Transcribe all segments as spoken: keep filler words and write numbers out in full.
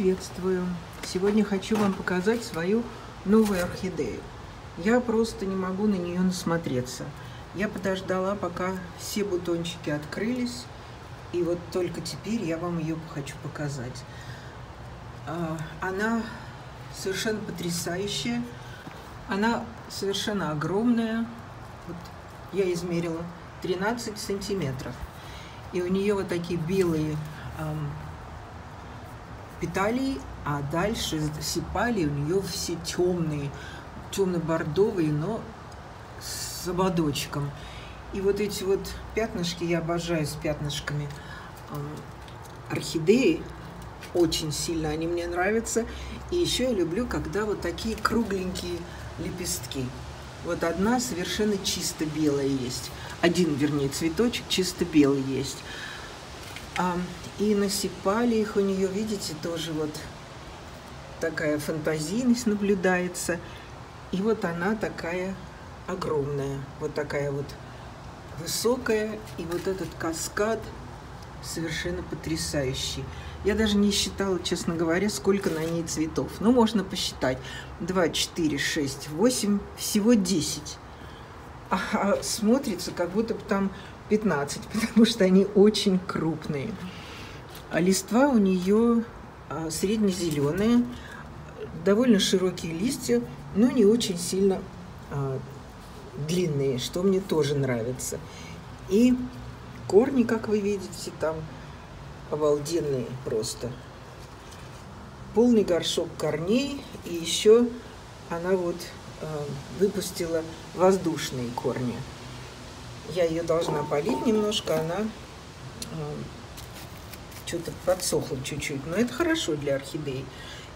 Приветствую! Сегодня хочу вам показать свою новую орхидею. Я просто не могу на нее насмотреться. Я подождала, пока все бутончики открылись, и вот только теперь я вам ее хочу показать. Она совершенно потрясающая, она совершенно огромная. Вот я измерила тринадцать сантиметров, и у нее вот такие белые петалии, а дальше сепалии у нее все темные, темно-бордовые, но с ободочком. И вот эти вот пятнышки, я обожаю с пятнышками орхидеи, очень сильно они мне нравятся. И еще я люблю, когда вот такие кругленькие лепестки. Вот одна совершенно чисто белая есть, один, вернее, цветочек чисто белый есть. И насыпали их у нее, видите, тоже вот такая фантазийность наблюдается. И вот она такая огромная, вот такая вот высокая. И вот этот каскад совершенно потрясающий. Я даже не считала, честно говоря, сколько на ней цветов. Но можно посчитать. два, четыре, шесть, восемь, всего десять. А смотрится, как будто бы там пятнадцать, потому что они очень крупные. А листва у нее среднезеленые, довольно широкие листья, но не очень сильно длинные, что мне тоже нравится. И корни, как вы видите, там обалденные просто. Полный горшок корней, и еще она вот выпустила воздушные корни. Я ее должна полить немножко, она что-то подсохла чуть-чуть, но это хорошо для орхидеи.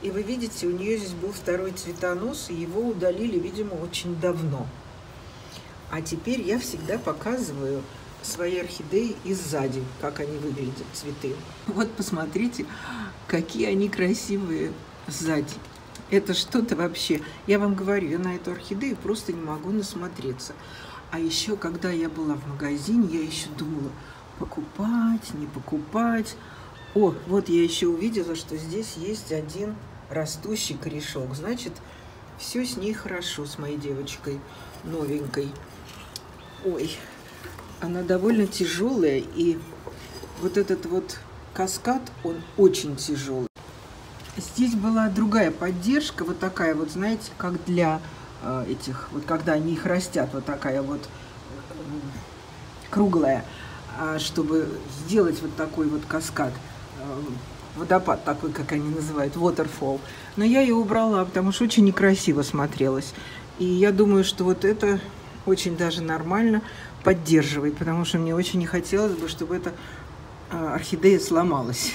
И вы видите, у нее здесь был второй цветонос, и его удалили, видимо, очень давно. А теперь я всегда показываю свои орхидеи и сзади, как они выглядят, цветы. Вот посмотрите, какие они красивые сзади. Это что-то вообще. Я вам говорю, я на эту орхидею просто не могу насмотреться. А еще, когда я была в магазине, я еще думала, покупать, не покупать. О, вот я еще увидела, что здесь есть один растущий корешок. Значит, все с ней хорошо, с моей девочкой новенькой. Ой, она довольно тяжелая, и вот этот вот каскад, он очень тяжелый. Здесь была другая поддержка, вот такая вот, знаете, как для э, этих, вот когда они их растят, вот такая вот э, круглая, э, чтобы сделать вот такой вот каскад, э, водопад такой, как они называют, waterfall. Но я ее убрала, потому что очень некрасиво смотрелась. И я думаю, что вот это очень даже нормально поддерживает, потому что мне очень не хотелось бы, чтобы эта э, орхидея сломалась.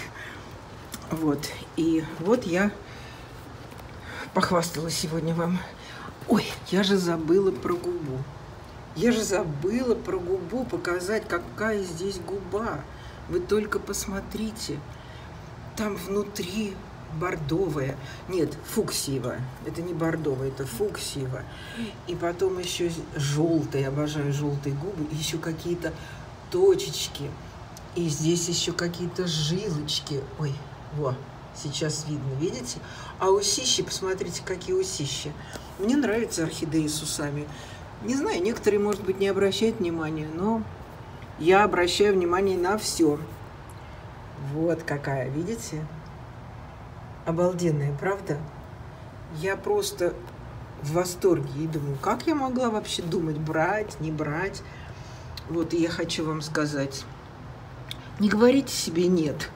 Вот, и вот я похвасталась сегодня вам. Ой, я же забыла про губу. Я же забыла про губу показать, какая здесь губа. Вы только посмотрите. Там внутри бордовая. Нет, фуксиевая. Это не бордовая, это фуксиевая. И потом еще желтые. Обожаю желтые губы. И еще какие-то точечки. И здесь еще какие-то жилочки. Ой. Во, сейчас видно, видите? А усищи, посмотрите, какие усищи. Мне нравятся орхидеи с усами. Не знаю, некоторые, может быть, не обращают внимания, но я обращаю внимание на все. Вот какая, видите? Обалденная, правда? Я просто в восторге и думаю, как я могла вообще думать, брать, не брать? Вот, и я хочу вам сказать, не говорите себе «нет».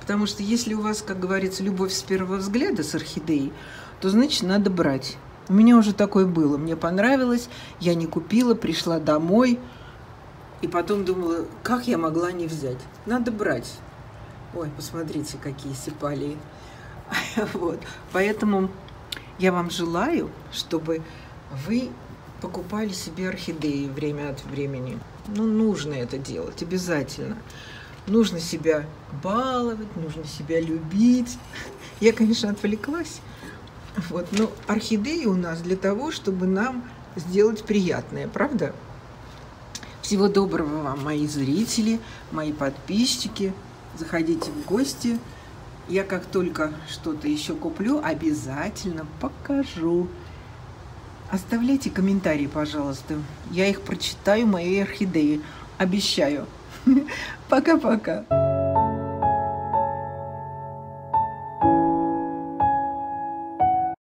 Потому что если у вас, как говорится, любовь с первого взгляда с орхидеей, то, значит, надо брать. У меня уже такое было. Мне понравилось, я не купила, пришла домой. И потом думала, как я могла не взять? Надо брать. Ой, посмотрите, какие сепалии. Вот. Поэтому я вам желаю, чтобы вы покупали себе орхидеи время от времени. Ну, нужно это делать, обязательно. Нужно себя баловать, нужно себя любить. Я, конечно, отвлеклась. Вот. Но орхидеи у нас для того, чтобы нам сделать приятное, правда? Всего доброго вам, мои зрители, мои подписчики. Заходите в гости. Я как только что-то еще куплю, обязательно покажу. Оставляйте комментарии, пожалуйста. Я их прочитаю, мои орхидеи. Обещаю. Пока-пока.